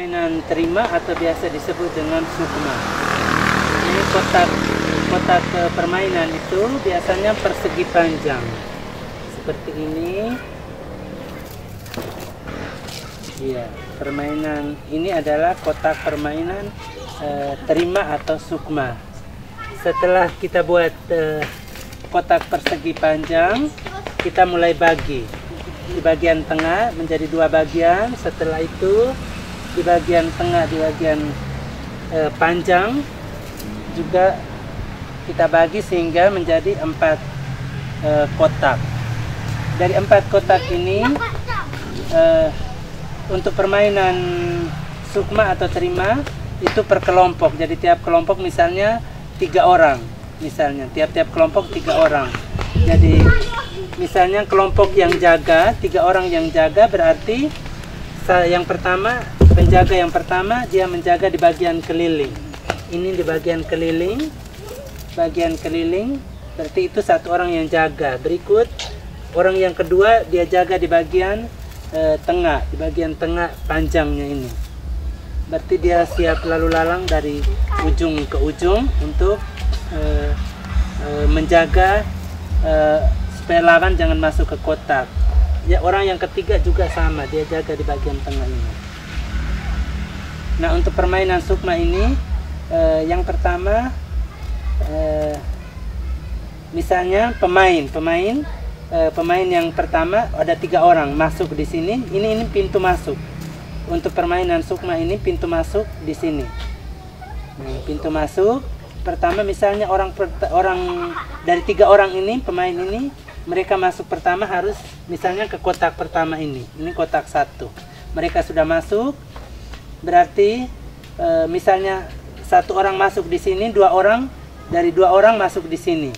Permainan terima atau biasa disebut dengan sukma. Ini kotak permainan itu biasanya persegi panjang seperti ini. Ya, permainan ini adalah kotak permainan terima atau sukma. Setelah kita buat kotak persegi panjang, kita mulai bagi. Di bagian tengah menjadi dua bagian. Setelah itu di bagian tengah, di bagian panjang juga kita bagi sehingga menjadi empat kotak. Dari empat kotak ini untuk permainan sukma atau terima itu per kelompok. Jadi tiap kelompok misalnya tiga orang, misalnya tiap-tiap kelompok tiga orang. Jadi misalnya kelompok yang jaga, tiga orang yang jaga, berarti yang pertama penjaga yang pertama dia menjaga di bagian keliling. Ini di bagian keliling. Bagian keliling berarti itu satu orang yang jaga. Berikut orang yang kedua dia jaga di bagian tengah, di bagian tengah panjangnya ini. Berarti dia siap lalu lalang dari ujung ke ujung untuk menjaga supaya lawan jangan masuk ke kotak. Ya, orang yang ketiga juga sama, dia jaga di bagian tengah ini. Nah, untuk permainan sukma ini yang pertama misalnya pemain yang pertama ada tiga orang masuk di sini. Ini pintu masuk. Untuk permainan sukma ini pintu masuk di sini. Nah, pintu masuk pertama misalnya orang dari tiga orang ini, pemain ini, mereka masuk pertama harus misalnya ke kotak pertama ini. Ini kotak satu. Mereka sudah masuk. Berarti misalnya satu orang masuk di sini, dua orang, dari dua orang masuk di sini.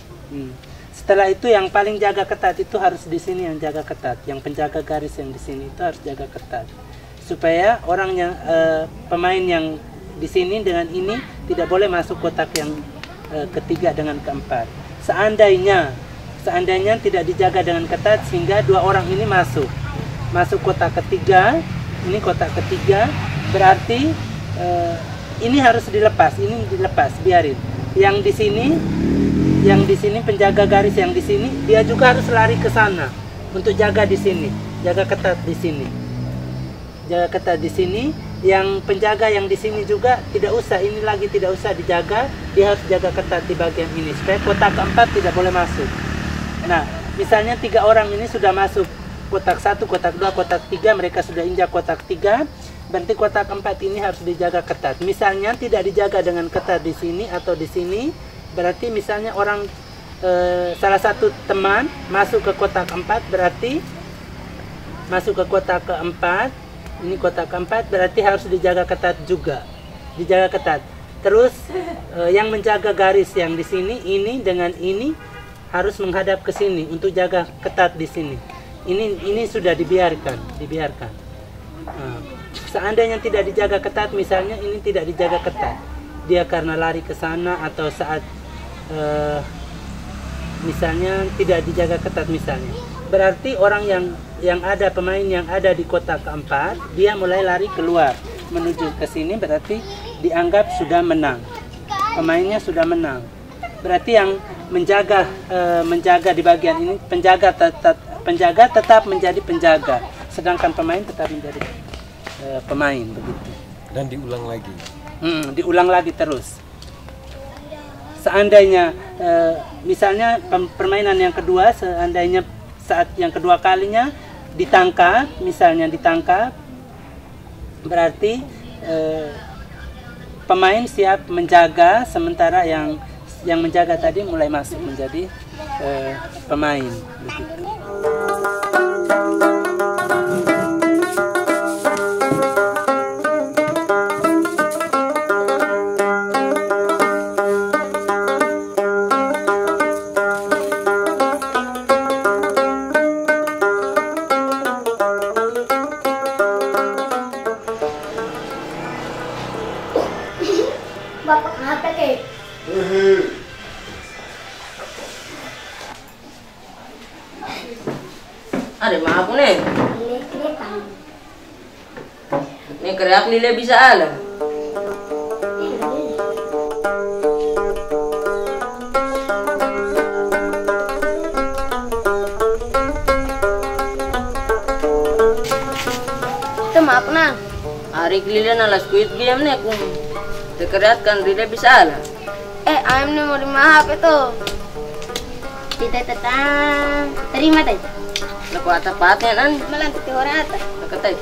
Setelah itu yang paling jaga ketat itu harus di sini yang jaga ketat. Yang penjaga garis yang di sini itu harus jaga ketat. Supaya orang yang pemain yang di sini dengan ini tidak boleh masuk kotak yang ketiga dengan keempat. Seandainya tidak dijaga dengan ketat sehingga dua orang ini masuk kotak ketiga. Ini kotak ketiga, berarti ini harus dilepas. Ini dilepas, biarin. Yang di sini penjaga garis yang di sini dia juga harus lari ke sana untuk jaga di sini, jaga ketat di sini, jaga ketat di sini. Yang penjaga yang di sini juga tidak usah, ini lagi tidak usah dijaga, dia harus jaga ketat di bagian ini supaya kotak keempat tidak boleh masuk. Nah, misalnya tiga orang ini sudah masuk kotak satu, kotak dua, kotak tiga, mereka sudah injak kotak tiga, berarti kotak keempat ini harus dijaga ketat. Misalnya tidak dijaga dengan ketat di sini atau di sini, berarti misalnya orang salah satu teman masuk ke kotak keempat, berarti masuk ke kotak keempat, ini kotak keempat, berarti harus dijaga ketat juga, dijaga ketat. Terus yang menjaga garis yang di sini, ini dengan ini harus menghadap ke sini untuk jaga ketat di sini. Ini sudah dibiarkan. Seandainya tidak dijaga ketat, misalnya ini tidak dijaga ketat, dia karena lari ke sana atau saat misalnya tidak dijaga ketat misalnya, berarti orang yang ada, pemain yang ada di kotak keempat, dia mulai lari keluar menuju ke sini, berarti dianggap sudah menang, pemainnya sudah menang. Berarti yang menjaga di bagian ini, penjaga tetap menjadi penjaga, sedangkan pemain tetap menjadi pemain, begitu. Dan diulang lagi. Diulang lagi terus. Seandainya misalnya permainan yang kedua, seandainya saat yang kedua kalinya ditangkap, berarti pemain siap menjaga, sementara yang menjaga tadi mulai masuk menjadi pemain, begitu. Bapak ngapa kek? Ada apa nih? Ini gerak lila bisa alam. Maaf nang, hari lila nalas kuit biam nek kan lila bisa alam. Ayam nih mau maaf itu. Tidak tetang, terima teh. Lepo atas patnya nan. Melantik di orang atas. Lekat teh.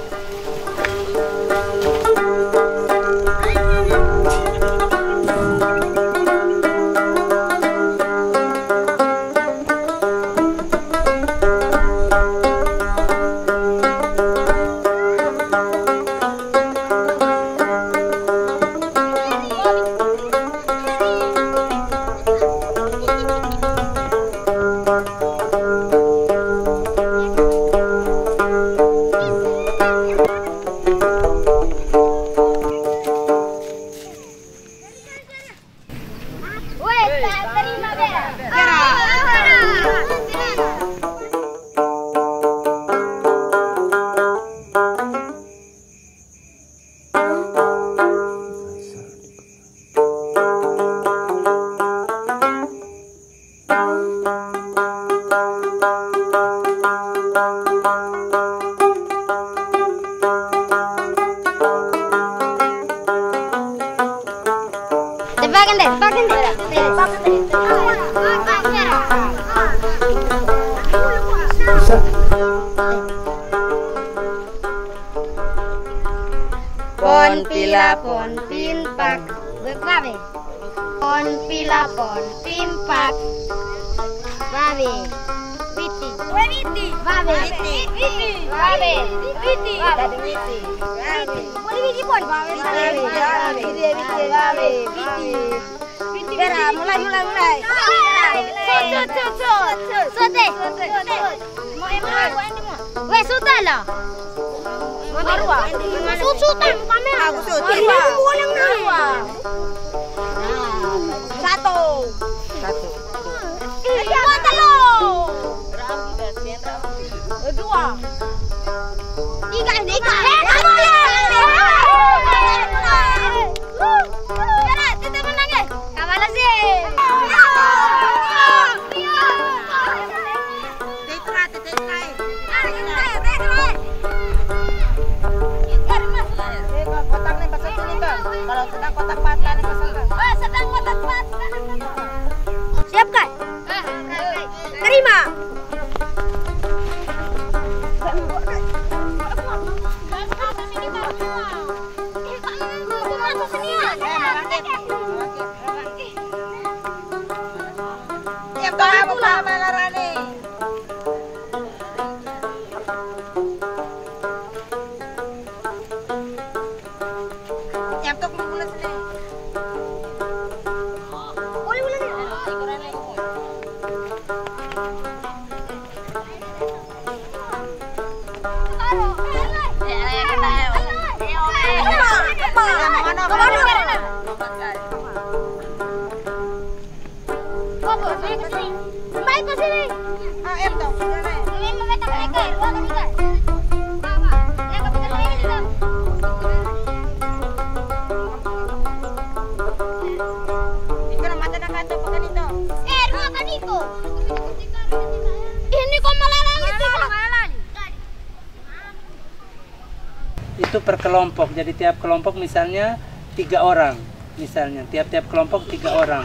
Itu per kelompok, jadi tiap kelompok misalnya 3 orang, misalnya tiap-tiap kelompok 3 orang.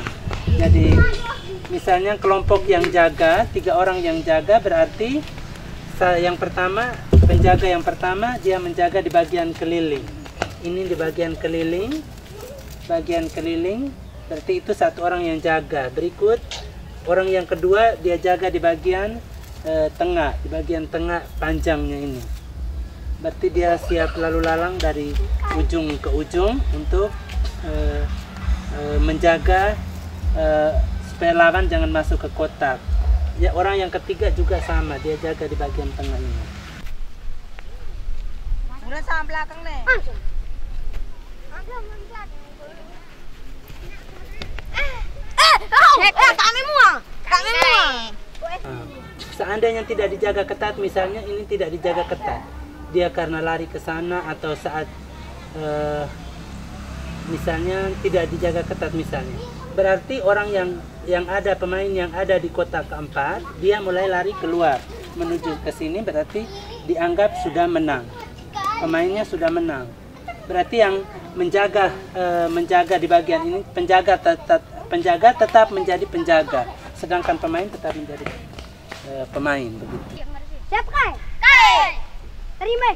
Jadi misalnya kelompok yang jaga, 3 orang yang jaga, berarti yang pertama, penjaga yang pertama dia menjaga di bagian keliling. Ini di bagian keliling, berarti itu 1 orang yang jaga. Berikut orang yang kedua dia jaga di bagian tengah, di bagian tengah panjangnya ini. Berarti dia siap lalu lalang dari ujung ke ujung untuk menjaga supaya lawan jangan masuk ke kotak. Ya, orang yang ketiga juga sama, dia jaga di bagian tengah ini. Udah sama belakang nih. Seandainya tidak dijaga ketat, misalnya ini tidak dijaga ketat. Dia karena lari ke sana atau saat misalnya tidak dijaga ketat misalnya. Berarti orang pemain yang ada di kotak keempat, dia mulai lari keluar menuju ke sini, berarti dianggap sudah menang. Pemainnya sudah menang. Berarti yang menjaga di bagian ini, penjaga tetap menjadi penjaga, sedangkan pemain tetap menjadi pemain begitu. Siap kai? Kai. Terima.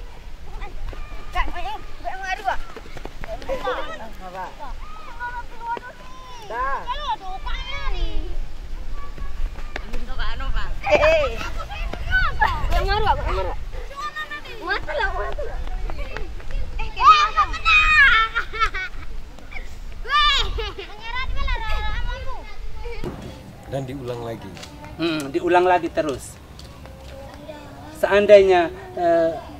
Dan diulang lagi. Diulang lagi terus. Seandainya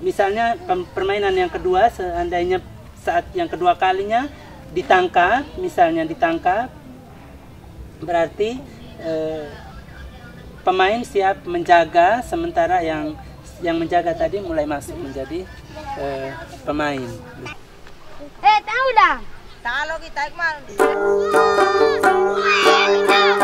misalnya permainan yang kedua, seandainya saat yang kedua kalinya ditangkap, misalnya ditangkap, berarti pemain siap menjaga, sementara yang menjaga tadi mulai masuk menjadi pemain. Tahu dah. Kalau kita ikmal.